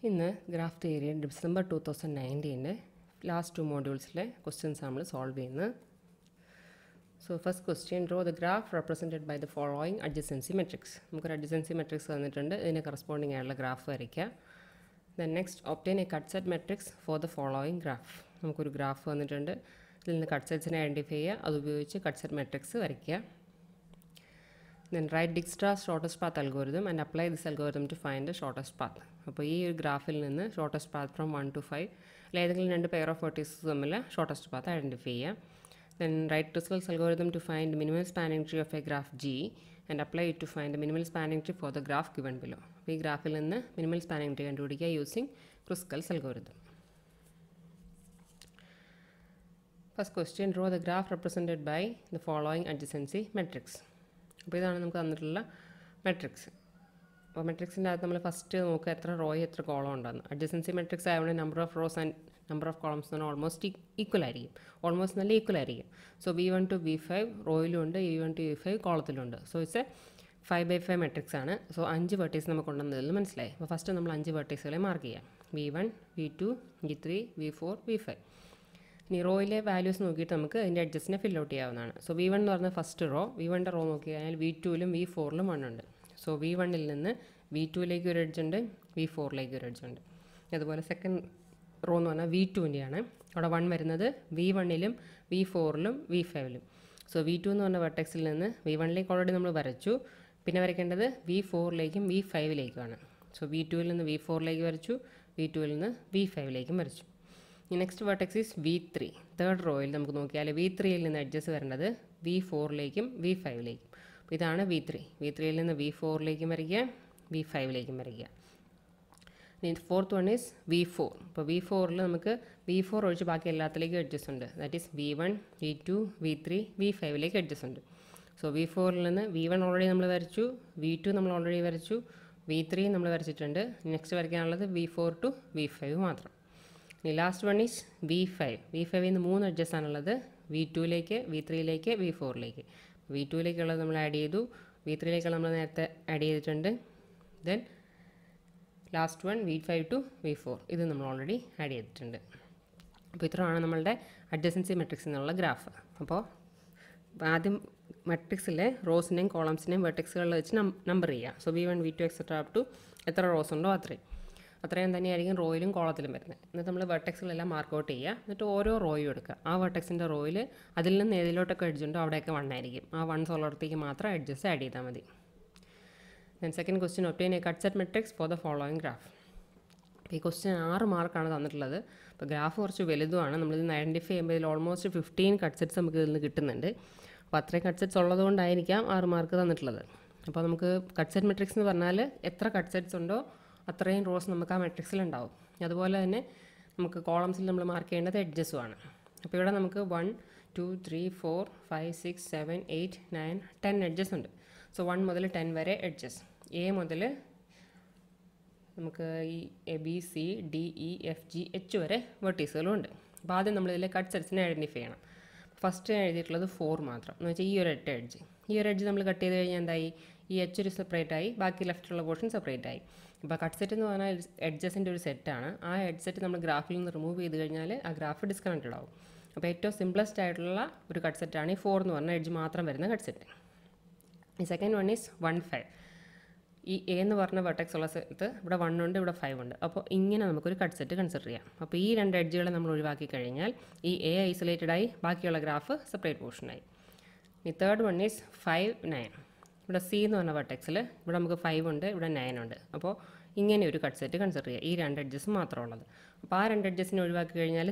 In the graph area, December 2019, last two modules questions are solved. So first question, draw the graph represented by the following adjacency matrix. We have adjacency matrix corresponding to the graph. Then next, obtain a cut-set matrix for the following graph. We have a graph identify the cut-set matrix. Then write Dijkstra's shortest path algorithm and apply this algorithm to find the shortest path. So this graph is shortest path from 1 to 5. Two pair of vertices shortest path identify. Then write Kruskal's algorithm to find minimal spanning tree of a graph G and apply it to find the minimal spanning tree for the graph given below. This graph is minimal spanning tree using Kruskal's algorithm. First question, draw the graph represented by the following adjacency matrix. We will see matrix. So, matrix in the first row and column. Adjacency matrix have number of rows and number of columns almost equal. Almost equal. So B1 to B5 row and A1 to A5 column. So it's a 5 by 5 matrix. So 5 vertices first we mark 5 vertices. B1, B2, B3, B4, B5. In row values adjust fill out. So V1 is first row, V1 row V2 V4 1. So V1 is V2 like your edge and V4 like your edge. The second row V2 1 V1 V4 V5. So V2 is vertex V1 like already V4 like V5 like. So V2 is V4 like V2 is V5 like. The next vertex is V3. Third row is V3 adjust V4 like V5 like. This is V3. V3 is V4 like V5 like. The fourth one is V4. V4 is V4 adjust. That is V1, V2, V3, V5 like adjust. So V4 V1 already V2 already V3 next V4 to V5. The last one is V5. V5 in the moon adjust V2 like V3 like V4 like. V2 like add V3 like. Then last one V5 to V4. This is already added. This is our adjacency matrix graph. So, the matrix rows and columns and vertices number. So V1, V2, etc. up to rows and three. Then we row and column. We vertex mark out row. That vertex in the row, one. Then second question, obtain a cut set matrix for the following graph. This question is 6 mark. The graph is identified almost 15 cut sets. 10 cut sets are 6 mark. So, cut set matrix is cut sets. Atrain rows namaka matrix landau. Yadwala in a columns number mark and the edges one. A period number 1, 2, 3, 4, 5, 6, 7, 8, 9, 10 edges. So 1 model 10 vary edges. A model A, B, C, D, E, F, G, H vary vertices alone. Bath in the middle cut sets in identify. First edit the 4 matra. No, it's a year edge. Year edge number cut and I. Each is separate I, baki left portion separate I. But cut set is adjacent to set. I had set in the graph in the remove either a graph disconnected out. A bit of simplest title cut set any 4 no one edge matra verna cut set. The second one is 1 5. E in the verna vertex but 1 5 under. Up in Namakuri cut set consider. Up E and edge numbervaki cardinal. E A isolated I, baki graph, separate portion I. The third one is 5 9. C is one vertex, 5 and 9. So, this is a cut set. This is 2 edges.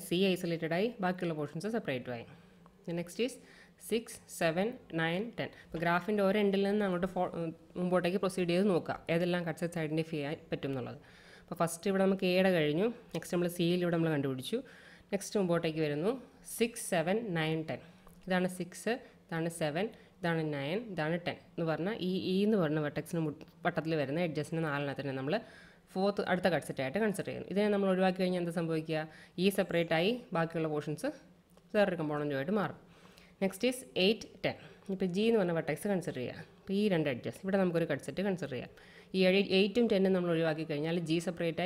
C is isolated, the portions are separate. The next is 6, 7, 9, 10. The graph is over and the procedure is over. This is the cut set identified. First, A, next, C. Next, 6, 7, 9, 10. This is 6, 7, 9, 10. E vertex adjust the fourth cut set. Consider. E separate I, portions component. Next is 8, 10. G vertex consider. E adjust. Cut set consider. 8 and 10 and G separate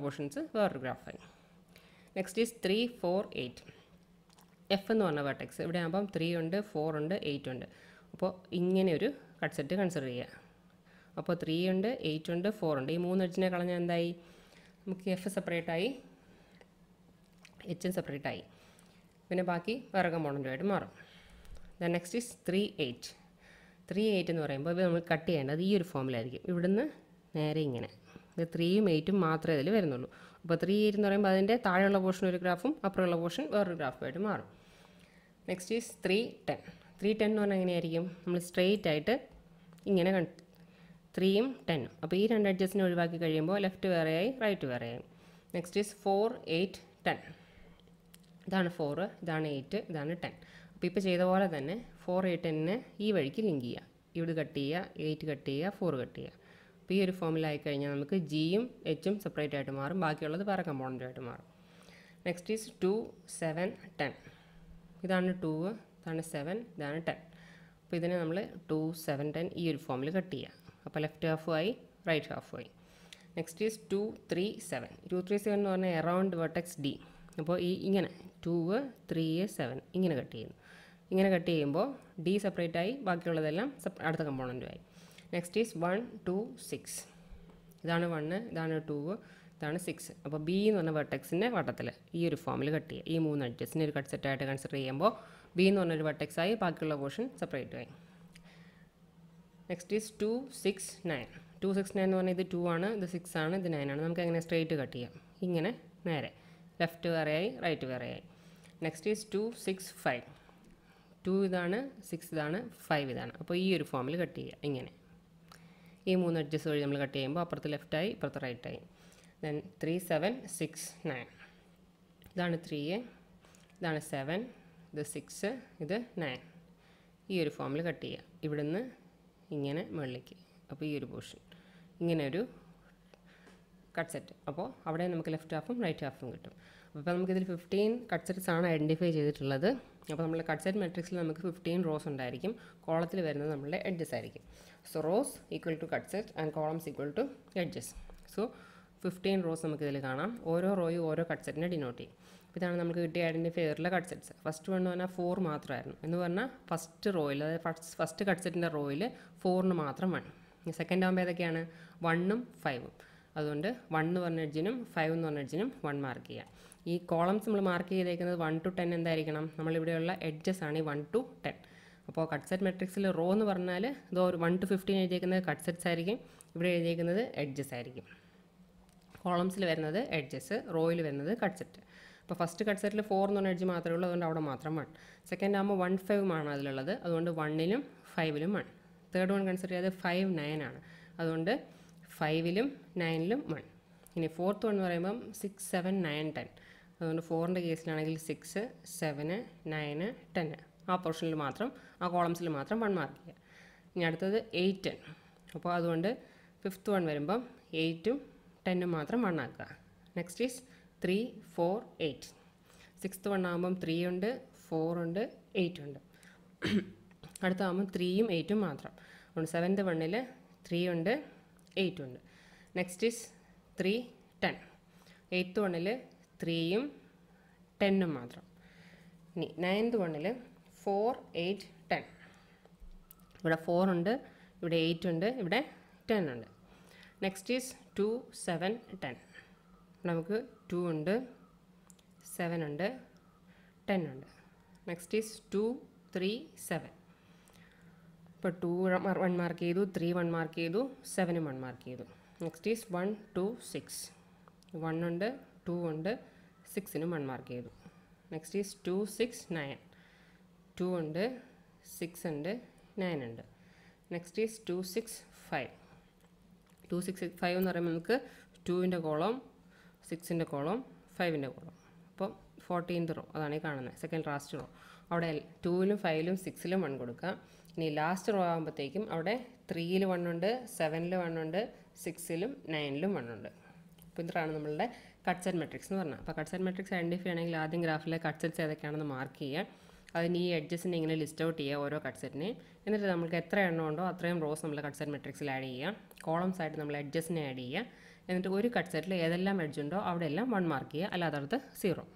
portions. Next is 3, 4, 8. F is one vertex. 3 and 4 and 8. So, this cut set consider. So, 3 and 8 and 4 and 3 F separate H separate the next is 3, 8. 3, 8 is cut in this formula. The 3, 8 is the 3, 8 is the graph. Next is 3, 10. 3, 10 is straight. 3, 10. Left right. Next is 4, 8, 10. Then 4, 8, 10. People say the wall then 4, 8, 10 either killing. You would get 8, 4 P formula G HM separate at tomorrow, Bakula the Paracomond tomorrow. Next is 2, 7, 10. Then 2, then 7, then 10. Pithan 2, 7, 10 ear formula cut here. Upper left halfway, right halfway. Next is 2, 3, 7. 2, 3, 7 on a round vertex D. 2, 3, 7. Ingana D separate I, component. Next is 1, 2, 6. Dana 1, Dana 2, Dana 6. Up B in a vertex in a waterthala. E formula cut E moon adjust near cuts at consider B in a vertex I, particular portion separate way. Next is 2, 6, 9. 2, 6, 9 on the 2 on the 6 on the 9 and straight to cut here. Ingana nare. Left array, right array. Next is 2, 6, 5. 2, 6, 5. So, this formula is cut. This moon adjust cut. Left eye, right eye. Then 3, 7, 6, 9. Then 3, then 7, the 6, the 9. This formula cut. This is portion. This cut set. So, left half right half. Now, we have 15 cut sets identified. So, we have cut set matrix 15 rows. So, rows equal to cut set and columns equal to edges. So, 15 rows. One row, one cut set. Now, we identify cut sets. First one is 4. First row, first cut set row is 4. Second one is 1 and 5. That is 1 and 5 and 1 mark. These columns mark 1 to 10 and the edges 1 to 10. So, cut set matrix is row 1 to 15 cut sets edges. Columns edges, row cut set. So, first cut set 4 and edge second 1 5 1 1 5 third one consider 5 9 5 illum, 9 illum, 1. In the fourth one, 6, 7, 9, 10. That is 4 in the case 6, 7, 9, 10. That portion columns 1 mark. This 8, 10. So, fifth one, 8, 10 1. Next is 3, 4, 8. Sixth one, 3, 4, 8. That is 3, 8. Seventh one, 3, 8. Next is 3, 10. 8th one is 3, 10. 9th one is 4, 8, 10. Here 4 and 8 and 10. Next is 2, 7, 10. Now 2 and 7 and 10. Next is 2, 3, 7. 2 1 mark, 3 1 mark, 7 1 mark. Next is 1, 2, 6. 1 and 2 and 6 in 1 mark. Next is 2, 6, 9. 2 and 6 and 9 and. Next is 2, 6, 5. 2, 6, 5 and 2 in the column, 6 in the column, 5 in the column. 14th row, second last row. 2, 5, 6, 1. Last row, 3, 1, 7, 1, 6, 9, 1. Now, cut set matrix. Cut set matrix identify graph. Cut set mark. അതിന് ഈ എഡ്ജസിനെ ഇങ്ങനെ list out ചെയ്യുക ഓരോ cut സെറ്റിനെ എന്നിട്ട് നമുക്ക് എത്ര എണ്ണം ഉണ്ടോ അത്രയും റോസ് നമ്മൾ കട്ട് സെറ്റ് മെട്രിക്സിൽ ആഡ് ചെയ്യുക കോളംസ് ആയിട്ട് നമ്മൾ എഡ്ജസിനെ ആഡ് ചെയ്യുക എന്നിട്ട് ഒരു കട്ട് സെറ്റിൽ ഏതെല്ലാം എഡ്ജ് ഉണ്ടോ അവിടെ എല്ലാം 1 മാർക്ക് ചെയ്യുക അല്ലാത്തടത്ത് 0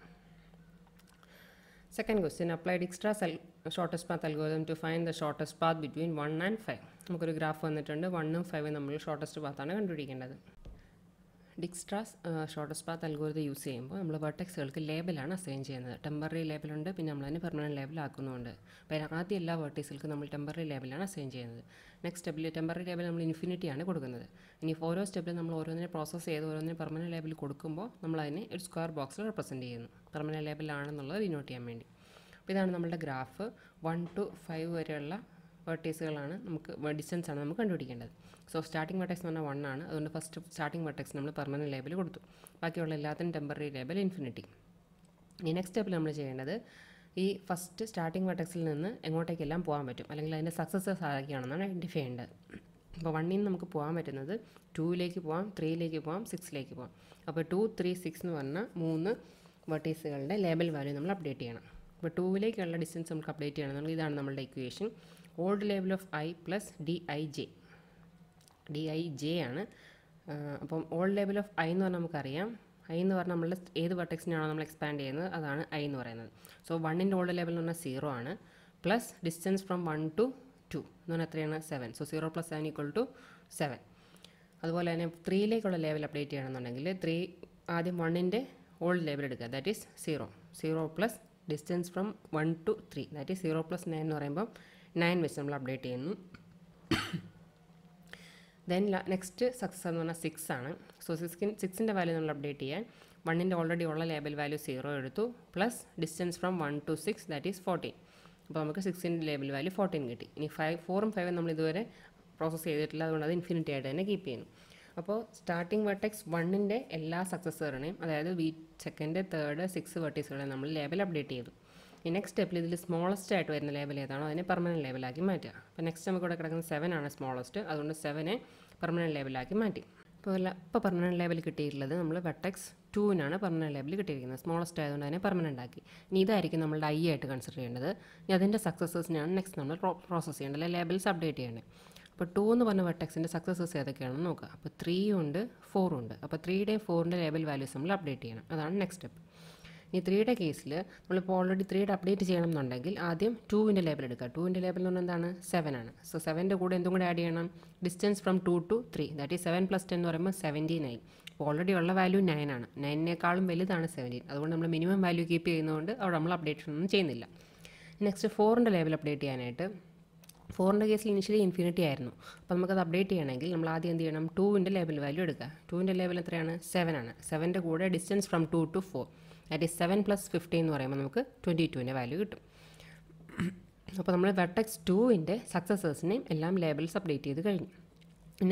Second question apply Dijkstra's shortest path algorithm to find the shortest path between 1 and 5 നമുക്കൊരു ഗ്രാഫ് വന്നിട്ടുണ്ട് 1 ഉം 5 ഉം നമ്മൾ ഷോർട്ടസ്റ്റ് പാത്ത് ആണ് കണ്ടുപിടിക്കേണ്ടത് Dijkstra's shortest path algorithm use ചെയ്യുമ്പോൾ നമ്മൾ വെർട്ടെക്സുകൾക്ക് ലേബൽ ആണ് അസൈൻ ചെയ്യുന്നത് ടെമ്പററി ലേബൽ ഉണ്ട് പിന്നെ നമ്മൾ അതിനെ പെർമനന്റ് ലേബൽ ആക്കുന്നുണ്ട് അപ്പോൾ ആദ്യം എല്ലാ വെർട്ടീസുകൾക്കും നമ്മൾ ടെമ്പററി ലേബൽ ആണ് അസൈൻ ചെയ്യുന്നത് നെക്സ്റ്റ് സ്റ്റെപ്പിൽ ടെമ്പററി ലേബൽ നമ്മൾ ഇൻഫിനിറ്റി ആണ് കൊടുക്കുന്നത് ഇനി ഓരോ സ്റ്റെപ്പിൽ നമ്മൾ ഓരോന്നിനെ പ്രോസസ് ചെയ്ത് ഓരോന്നിനെ പെർമനന്റ് ലേബൽ കൊടുക്കുമ്പോൾ നമ്മൾ അതിനെ ഒരു സ്ക്വയർ ബോക്സിൽ റെപ്രസെന്റ് ചെയ്യുന്നു പെർമനന്റ് ലേബൽ ആണെന്നുള്ളത് ഡിനോട്ട് ചെയ്യാൻ വേണ്ടി അപ്പോൾ ഇതാണ് നമ്മുടെ ഗ്രാഫ് 1 to 5 വരെയുള്ള വെർട്ടീസുകളാണ് നമുക്ക് ഡിസ്റ്റൻസ് ആണ് നമുക്ക് കണ്ടുപിടിക്കേണ്ടത് സോ സ്റ്റാർട്ടിംഗ് വെർട്ടെക്സ് എന്ന് പറഞ്ഞാൽ 1 ആണ് അതുകൊണ്ട് ഫസ്റ്റ് സ്റ്റാർട്ടിംഗ് വെർട്ടെക്സ് നമ്മൾ പെർമനന്റ് ലേബൽ കൊടുത്തു ബാക്കിയുള്ള എല്ലാത്തിനും ടെമ്പററി ലേബൽ ഇൻഫിനിറ്റി ഈ നെക്സ്റ്റ് സ്റ്റെപ്പിൽ നമ്മൾ ചെയ്യേണ്ടത് ഈ ഫസ്റ്റ് സ്റ്റാർട്ടിംഗ് വെർട്ടെക്സിൽ നിന്ന് എങ്ങോട്ടേക്കെല്ലാം പോകാൻ പറ്റും അല്ലെങ്കിൽ അതിൻ്റെ സക്സസേഴ്സ് ആരൊക്കെയാണെന്നാണ് ഐഡൻറ്റിഫൈ ചെയ്യേണ്ടത് അപ്പോൾ 1 ൽ നിന്ന് നമുക്ക് പോകാൻ പറ്റുന്നത് 2ലേക്ക് പോകാം 3ലേക്ക് പോകാം 6ലേക്ക് പോകാം അപ്പോൾ 2, 3, 6 എന്ന് പറഞ്ഞാൽ 3 വെർട്ടീസുകളുടെ ലേബൽ വാല്യൂ നമ്മൾ അപ്ഡേറ്റ് ചെയ്യണം അപ്പോൾ 2ലേക്കുള്ള ഡിസ്റ്റൻസ് നമുക്ക് അപ്ഡേറ്റ് ചെയ്യണമെങ്കിൽ ഇതാണ് നമ്മുടെ equation old label of I plus dij ആണ് അപ്പോൾ old label of I എന്ന് പറഞ്ഞാൽ നമുക്കറിയാം I എന്ന് പറഞ്ഞാൽ നമ്മൾ ഏത് വെർട്ടെക്സിനാണോ നമ്മൾ എക്സ്പാൻഡ് ചെയ്യുന്നത് അതാണ് I എന്ന് പറയുന്നത് സോ 1ൻ്റെ old label എന്ന് പറഞ്ഞാൽ 0 ആണ് പ്ലസ് ഡിസ്റ്റൻസ് ഫ്രം 1 ടു 2 എന്ന് പറഞ്ഞാൽ എത്രയാണ് 7 സോ 0 + 7 = 7 അതുപോലെ തന്നെ 3ലേക്കുള്ള ലേബൽ അപ്ഡേറ്റ് ചെയ്യണമെന്നുണ്ടെങ്കിൽ 3 ആദ്യം 1ൻ്റെ old label എടുക്കുക that is 0 + distance from 1 to 3 that is 0 + 9 എന്ന് പറയുമ്പോൾ 9 വെച്ച് നമ്മൾ അപ്ഡേറ്റ് ചെയ്യുന്നു ദെൻ നെക്സ്റ്റ് സക്സസ് എന്ന് പറഞ്ഞാൽ 6 ആണ് സോ 6ൻ്റെ വാല്യൂ നമ്മൾ അപ്ഡേറ്റ് ചെയ്യാൻ 1ൻ്റെ ഓൾറെഡി ഉള്ള ലേബൽ വാല്യൂ 0 എടുത്തു plus distance from 1 to 6 that is 14 അപ്പോൾ നമുക്ക് 6ൻ്റെ ലേബൽ വാല്യൂ 14 കിട്ടി ഇനി 4 ഉം 5 നമ്മൾ ഇതുവരെ പ്രോസസ്സ് ചെയ്തിട്ടില്ല അതുകൊണ്ട് അത് ഇൻഫിനിറ്റി ആയിട്ട് തന്നെ കീപ്പ് ചെയ്യുന്നു അപ്പോൾ സ്റ്റാർട്ടിംഗ് വെർട്ടെക്സ് 1ൻ്റെ എല്ലാ സക്സസറിനെയും അതായത് സെക്കൻഡ് തേർഡ് 6 വെർട്ടീസുകളെ നമ്മൾ ലേബൽ അപ്ഡേറ്റ് ചെയ്തു ഈ നെക്സ്റ്റ് സ്റ്റെപ്പിൽ ഇതിൽ സ്മോളസ്റ്റ് ആയിട്ട് വരുന്ന ലേബൽ ഏതാണോ അതിനെ പെർമനന്റ് ലേബലാക്കി മാറ്റുക അപ്പോൾ നെക്സ്റ്റ് നമുക്ക് ഇവിടെ കിടക്കുന്ന 7 ആണ് സ്മോളസ്റ്റ് അതുകൊണ്ട് 7നെ പെർമനന്റ് ലേബലാക്കി മാറ്റി ഇപ്പോൾ പെർമനന്റ് ലേബൽ കിട്ടിയിട്ടുള്ളത് നമ്മൾ വെർട്ടെക്സ് 2നാണ് പെർമനന്റ് ലേബൽ കിട്ടിയിരിക്കുന്നത് സ്മോളസ്റ്റ് ആയതുകൊണ്ട് അതിനെ പെർമനന്റ് ആക്കി ഇനി ഇതായിരിക്കും നമ്മളുടെ ഐ ആയിട്ട് കൺസിഡർ ചെയ്യേണ്ടത് ഇനി അതിൻ്റെ സക്സസേഴ്സിനെയാണ് നെക്സ്റ്റ് നമ്മൾ പ്രോസസ്സ് ചെയ്യേണ്ടത് അല്ലെങ്കിൽ ലേബൽസ് അപ്ഡേറ്റ് ചെയ്യേണ്ടത് അപ്പോൾ 2 എന്ന് പറഞ്ഞ വെർട്ടെക്സിൻ്റെ സക്സസേഴ്സ് ഏതൊക്കെയാണെന്ന് നോക്കുക അപ്പോൾ 3 ഉണ്ട് 4 ഉണ്ട് അപ്പോൾ 3യുടെയും 4ൻ്റെ ലേബൽ വാല്യൂസ് നമ്മൾ അപ്ഡേറ്റ് ചെയ്യണം അതാണ് നെക്സ്റ്റ് സ്റ്റെപ്പ് ഈ 3യുടെ കേസിൽ നമ്മളിപ്പോൾ ഓൾറെഡി 3യുടെ അപ്ഡേറ്റ് ചെയ്യണം എന്നുണ്ടെങ്കിൽ ആദ്യം 2ൻ്റെ ലേബൽ എടുക്കുക 2ൻ്റെ ലേബൽ എന്ന് പറഞ്ഞാൽ എന്താണ് 7 ആണ് സോ 7ൻ്റെ കൂടെ എന്തും കൂടെ ആഡ് ചെയ്യണം distance from 2 to 3 that is 7 + 10 എന്ന് പറയുമ്പോൾ 17 ഓൾറെഡി ഉള്ള വാല്യൂ 9 ആണ് 9നേക്കാളും വലുതാണ് 17 അതുകൊണ്ട് നമ്മൾ മിനിമം വാല്യൂ കീപ്പ് ചെയ്യുന്നതുകൊണ്ട് അവിടെ നമ്മൾ അപ്ഡേഷൻ ഒന്നും ചെയ്യുന്നില്ല നെക്സ്റ്റ് 4ൻ്റെ ലേബൽ അപ്ഡേറ്റ് ചെയ്യാനായിട്ട് 4ൻ്റെ കേസിൽ ഇനിഷ്യലി ഇൻഫിനിറ്റി ആയിരുന്നു അപ്പോൾ നമുക്കത് അപ്ഡേറ്റ് ചെയ്യണമെങ്കിൽ നമ്മൾ ആദ്യം എന്ത് ചെയ്യണം 2ൻ്റെ ലേബൽ വാല്യൂ എടുക്കുക 2ൻ്റെ ലേബൽ എത്രയാണ് 7 ആണ് 7ൻ്റെ കൂടെ distance from 2 to 4 that is 7 + 15 എന്ന് പറയുമ്പോൾ നമുക്ക് 22ൻ്റെ വാല്യൂ കിട്ടും അപ്പോൾ നമ്മൾ വെർട്ടെക്സ് 2ൻ്റെ സക്സസേഴ്സിനെയും എല്ലാം ലേബൽസ് അപ്ഡേറ്റ് ചെയ്ത് കഴിഞ്ഞു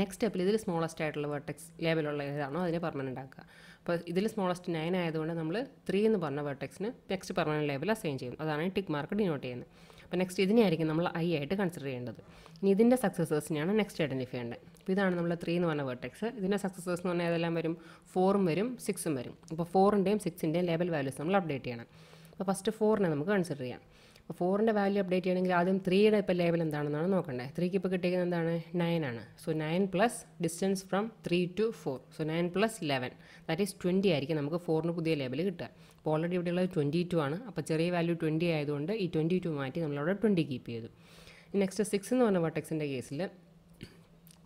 നെക്സ്റ്റ് സ്റ്റെപ്പിൽ ഇതിൽ സ്മോളസ്റ്റ് ആയിട്ടുള്ള വെർട്ടെക്സ് ലേബലുള്ള ഏതാണോ അതിനെ പെർമനന്റ് ആക്കുക അപ്പോൾ ഇതിൽ സ്മോളസ്റ്റ് 9 ആയതുകൊണ്ട് നമ്മൾ 3 എന്ന് പറഞ്ഞ വെർട്ടെക്സിന് നെക്സ്റ്റ് പെർമനന്റ് ലേബൽ അസൈൻ ചെയ്യും അതാണ് ടിക്ക് മാർക്ക് ഡിനോട്ട് ചെയ്യുന്നത് അപ്പോൾ നെക്സ്റ്റ് ഇതിനെയായിരിക്കും നമ്മൾ I ആയിട്ട് കൺസിഡർ ചെയ്യേണ്ടത് ഇനി ഇതിൻ്റെ സക്സസേഴ്സിനെയാണ് നെക്സ്റ്റ് ഐഡൻറ്റിഫൈ ചെയ്യേണ്ടത് അപ്പോൾ ഇതാണ് നമ്മൾ 3 എന്ന് പറഞ്ഞ വെർട്ടെക്സ് ഇതിൻ്റെ സക്സസേഴ്സ് എന്ന് പറഞ്ഞാൽ ഏതെല്ലാം വരും 4 വരും 6 വരും അപ്പോൾ 4ൻ്റെയും 6ൻ്റെയും ലേബൽ വാല്യൂസ് നമ്മൾ അപ്ഡേറ്റ് ചെയ്യണം അപ്പോൾ ഫസ്റ്റ് 4നെ നമുക്ക് കൺസിഡർ ചെയ്യാം അപ്പോൾ 4ൻ്റെ വാല്യൂ അപ്ഡേറ്റ് ചെയ്യണമെങ്കിൽ ആദ്യം 3യുടെ ഇപ്പോൾ ലേബൽ എന്താണെന്നാണ് നോക്കണ്ടേ 3ക്ക് ഇപ്പോൾ കിട്ടിയിരിക്കുന്നത് എന്താണ് 9 ആണ് so 9 + distance from 3 to 4 so 9 + 11 that is 20 ആയിരിക്കും നമുക്ക് 4ന് പുതിയ ലേബൽ കിട്ടുക അപ്പോൾ ഓൾറെഡി ഇവിടെയുള്ളത് 22 ആണ് അപ്പോൾ ചെറിയ വാല്യൂ 20 ആയതുകൊണ്ട് ഈ 22 മാറ്റി നമ്മളവിടെ 20 കീപ്പ് ചെയ്തു നെക്സ്റ്റ് 6 എന്ന് പറഞ്ഞ വെർട്ടെക്സിൻ്റെ കേസിൽ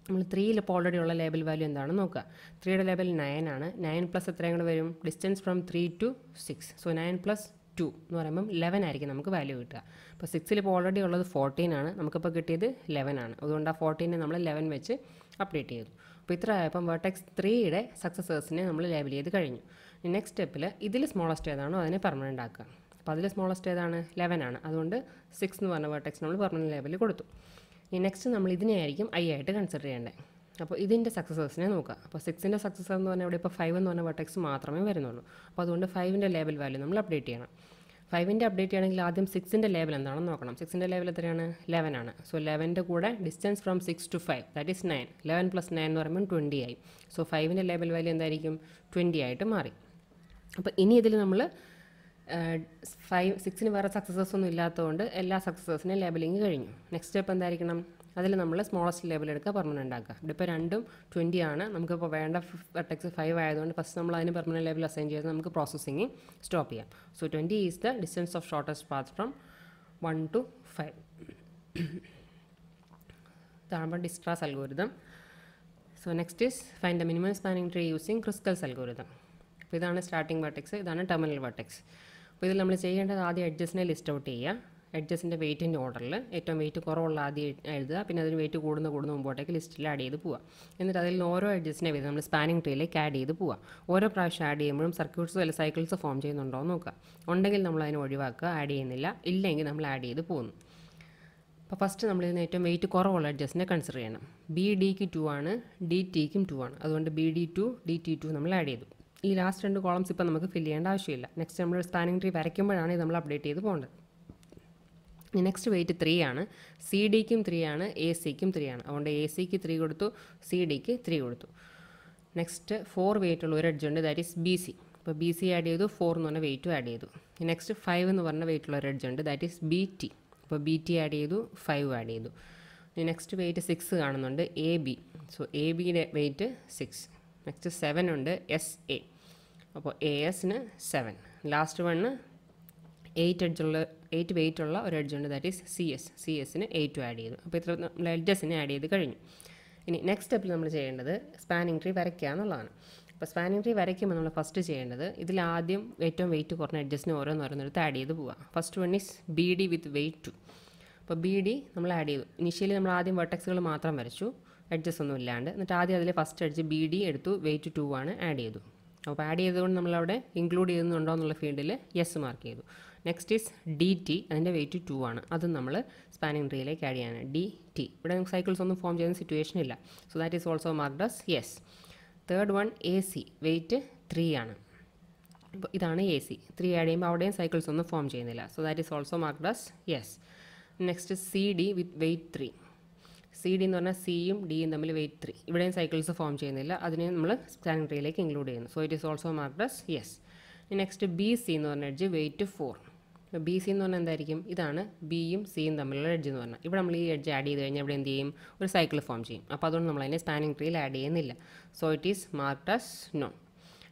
നമ്മൾ 3യിൽ ഇപ്പോൾ ഓൾറെഡി ഉള്ള ലേബൽ വാല്യൂ എന്താണ് നോക്കുക 3യുടെ ലേബൽ 9 ആണ് 9 + എത്രയും കൂടെ വരും ഡിസ്റ്റൻസ് ഫ്രം 3 to 6 സോ 9 + 2 എന്ന് പറയുമ്പം 11 ആയിരിക്കും നമുക്ക് വാല്യൂ കിട്ടുക അപ്പോൾ 6ൽ ഇപ്പോൾ ഓൾറെഡി ഉള്ളത് 14 ആണ് നമുക്കിപ്പോൾ കിട്ടിയത് 11 ആണ് അതുകൊണ്ട് ആ 14നെ നമ്മൾ 11 വെച്ച് അപ്ഡേറ്റ് ചെയ്തു അപ്പോൾ ഇത്ര ആയപ്പം വെർട്ടെക്സ് 3യുടെ സക്സസേഴ്സിനെ നമ്മൾ ലേബൽ ചെയ്ത് കഴിഞ്ഞു നെക്സ്റ്റ് സ്റ്റെപ്പിൽ ഇതിൽ സ്മോളസ്റ്റ് ഏതാണോ അതിനെ പെർമനൻ്റ് ആക്കുക അപ്പോൾ അതിൽ സ്മോളസ്റ്റ് ഏതാണ് 11 ആണ് അതുകൊണ്ട് 6 എന്ന് പറഞ്ഞ വെർട്ടെക്സ് നമ്മൾ പെർമനൻ്റ് ലേബൽ കൊടുത്തു ഇനി നെക്സ്റ്റ് നമ്മൾ ഇതിനെയായിരിക്കും I ആയിട്ട് കൺസിഡർ ചെയ്യേണ്ടത് അപ്പോൾ ഇതിൻ്റെ സക്സസേഴ്സിനെ നോക്കുക അപ്പോൾ 6ൻ്റെ സക്സസർ എന്ന് പറഞ്ഞാൽ ഇവിടെ ഇപ്പോൾ 5 എന്ന് പറഞ്ഞ വെർട്ടെക്സ് മാത്രമേ വരുന്നുള്ളൂ അപ്പോൾ അതുകൊണ്ട് 5ൻ്റെ ലേബൽ വാല്യൂ നമ്മൾ അപ്ഡേറ്റ് ചെയ്യണം 5ൻ്റെ അപ്ഡേറ്റ് ചെയ്യണമെങ്കിൽ ആദ്യം 6ൻ്റെ ലേബൽ എന്താണെന്ന് നോക്കണം 6ൻ്റെ ലേബൽ എത്രയാണ് 11 ആണ് സോ 11ൻ്റെ കൂടെ distance from 6 to 5 that is 9 11 + 9 എന്ന് പറയുമ്പോൾ 20 ആയി സോ 5ൻ്റെ ലേബൽ വാല്യൂ എന്തായിരിക്കും 20 ആയിട്ട് മാറി അപ്പോൾ ഇനി ഇതിൽ നമ്മൾ 5, 6 in the successors on the successors in labeling. Next step and the smallest label permanent. Dependum 20 ana, numka text 5 I first number permanent label as processing stop here. So 20 is the distance of shortest path from 1 to 5. The Dijkstra's algorithm. So next is find the minimum spanning tree using Kruskal's algorithm. This is the starting vertex, this is the terminal vertex. We will list the edges in the list of edges in the weight in order. It weight to corrolla the elder, another weight to go on the good vertex list laddy the poor. In the other lower edges, we will spanning tree like caddy the poor. Or a price addy, circuits or cycles of form chain on Donoka. On the Gilnamla in Odivaka, addy in illa, illanginam laddy the poon. First, we will consider BD 2 and DT 2. That is BD 2, DT 2. We add these last two columns. Next, we will spanning tree. We will update it. Next, weight 3 is CD 3 and AC 3. That is AC 3 and CD 3. Next, 4 weight that is BC. BC add 4 weight. Next, 5 weight that is BT. BT add 5 add. Next weight 6 is AB. So AB weight 6. Next 7 is SA. So AS 7. Last one 8 weight that is CS. CS 8 add. So we add. Next step is spanning tree. Spanning tree first first one is BD with weight 2. BD we add initially vertex adjust first edge BD weight 2 add. Add we include the field yes mark. Next is DT and weight 2 ആണ് അത് നമ്മൾ spanning ട്രീയിലെ add ചെയ്യാനാണ് DT ഇവിടെ നമുക്ക് cycles ഒന്നും form ചെയ്യുന്ന situation ഇല്ല so that is also marked as yes. Third one AC weight 3 ആണ് ഇതാണ് AC 3 ആഡ് ചെയ്യുമ്പോൾ അവിടെ സൈക്കിൾസ് ഒന്നും ഫോം ചെയ്യുന്നില്ല so that is also marked as yes. Next is CD with weight 3 CD എന്ന് പറഞ്ഞാൽ C യും D യും തമ്മിൽ weight 3 ഇവിടെയും സൈക്കിൾസ് ഫോം ചെയ്യുന്നില്ല അതിനെ നമ്മൾ സ്പാനിംഗ് ട്രീയിലേക്ക് ഇൻക്ലൂഡ് ചെയ്യുന്നു so it is also marked as yes. Next BC എന്ന് പറഞ്ഞ എഡ്ജ് weight 4. BC is എന്തായിരിക്കും ഇതാണ് B യും C യും തമ്മിലുള്ള എഡ്ജ് എന്ന് പറഞ്ഞാൽ ഇവിടെ നമ്മൾ ഈ എഡ്ജ് ആഡ് ചെയ്തു കഴിഞ്ഞാൽ ഇവിടെ എന്ത് ചെയ്യും ഒരു സൈക്കിൾ ഫോം ചെയ്യും അപ്പോൾ അതുകൊണ്ട് നമ്മൾ അതിനെ സ്പാനിംഗ് ട്രീയിൽ ആഡ് ചെയ്യുന്നില്ല so it is marked as no.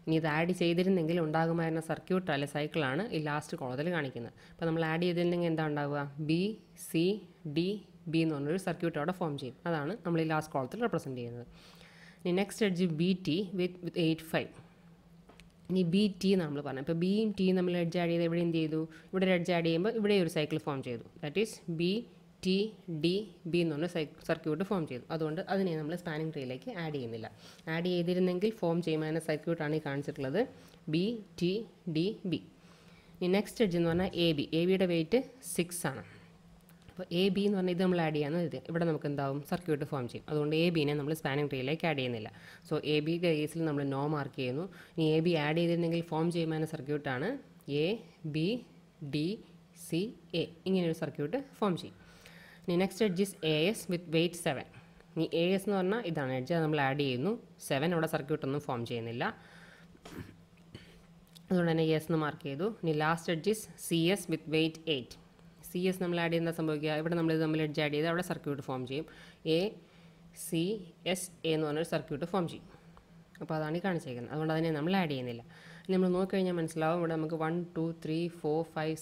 ഇനി ഇത് ആഡ് ചെയ്തിരുന്നെങ്കിൽ ഉണ്ടാകുമായിരുന്ന സർക്യൂട്ട് അല്ല സൈക്കിളാണ് ഈ ലാസ്റ്റ് കോളത്തിൽ കാണിക്കുന്നത്. അപ്പോൾ നമ്മൾ ആഡ് ചെയ്തിരുന്നെങ്കിൽ എന്താ ഉണ്ടാവുക ബി സി ഡി ബി എന്ന് പറഞ്ഞൊരു സർക്യൂട്ട് അവിടെ ഫോം ചെയ്യും. അതാണ് നമ്മൾ ഈ ലാസ്റ്റ് കോളത്തിൽ റെപ്രസെൻറ്റ് ചെയ്യുന്നത്. ഇനി next edge B T with 8 5. Now, B T nammal parna. Appo B and T nammal edge add cheyidhu, ivide edge add cheyumbo ivide oru cycle form cheyidhu. That is B T D B ennu circuit form cheyidhu. Adondu adine nammal spanning tree like add cheyyunnilla. Add cheyidirunengil form cheyyana circuit aanu kaanichittulladu B T D B. Ini next edge ennu parna AB. AB ide weight 6 aanu. Appo AB ennu parna idu nammal add cheyana idu. Ivide namukku endavum circuit form cheyyum. Adondu AB ne nammal spanning tree like add cheyyunnilla. So AB ide case il nammal no mark cheyunu. Ini AB add cheyidengil form cheyyana circuit aanu A B D C A. Ingane oru circuit form cheyyum. Ini next edge is AS with weight 7. Ini AS nu parna idana edge nammal add cheyunu. 7 oda circuit onnu form cheyyunnilla. Adondu ane AS nu mark cheyidu. Ini last edge is CS with weight 8. CS nammal add cheyna sambhavikka ivide nammal edge add cheyida avada circuit form cheyum A C S A ennu parna circuit form cheyum appo adana kaanicheyirunnu adondu adine nammal add cheyyilla ini nammal nokkaniyal manasillavum ivide namukku 1 2 3 4 5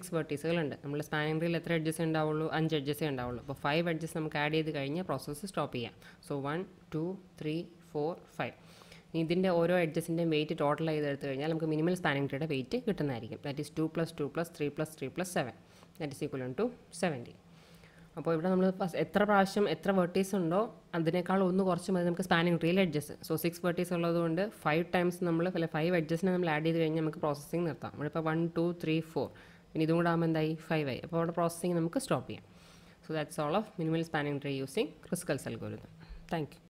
6 vertices undu nammal spanning tree il ethra edges undavullu 5 edges undavullu appo 5 edges namukku add cheyidu kayinja process stop cheyyam so 1 2 3 4 5 ഇതിന്റെ ഓരോ എഡ്ജസിന്റെ wait total ആയി എടുത്തു കഴിഞ്ഞാൽ നമുക്ക് minimal spanning ട്രീയുടെ weight കിട്ടുന്നതായിരിക്കും. That is 2 + 2 + 3 + 3 + 7. That is equivalent to 70. അപ്പോൾ ഇവിടെ നമ്മൾ എത്ര പ്രാവശ്യം എത്ര വെർട്ടീസ് ഉണ്ടോ അതിനേക്കാൾ ഒന്ന് കുറച്ച് മതി നമുക്ക് സ്പാനിംഗ് ട്രീയിൽ എഡ്ജസ്. സോ 6 വെർട്ടീസ് ഉള്ളതുകൊണ്ട് 5 ടൈംസ് നമ്മൾ അല്ല 5 എഡ്ജസിനെ നമ്മൾ ആഡ് ചെയ്ത് കഴിഞ്ഞാൽ നമുക്ക് പ്രോസസ്സിംഗ് നിർത്താം. നമ്മളിപ്പോൾ 1 2 3 4 പിന്നെ ഇതും കൂടെ ആകുമ്പോൾ എന്തായി 5 ആയി. അപ്പോൾ അവിടെ പ്രോസസ്സിംഗ് നമുക്ക് സ്റ്റോപ്പ് ചെയ്യാം. So that's all of minimal spanning tree using Kruskal's algorithm. Thank you.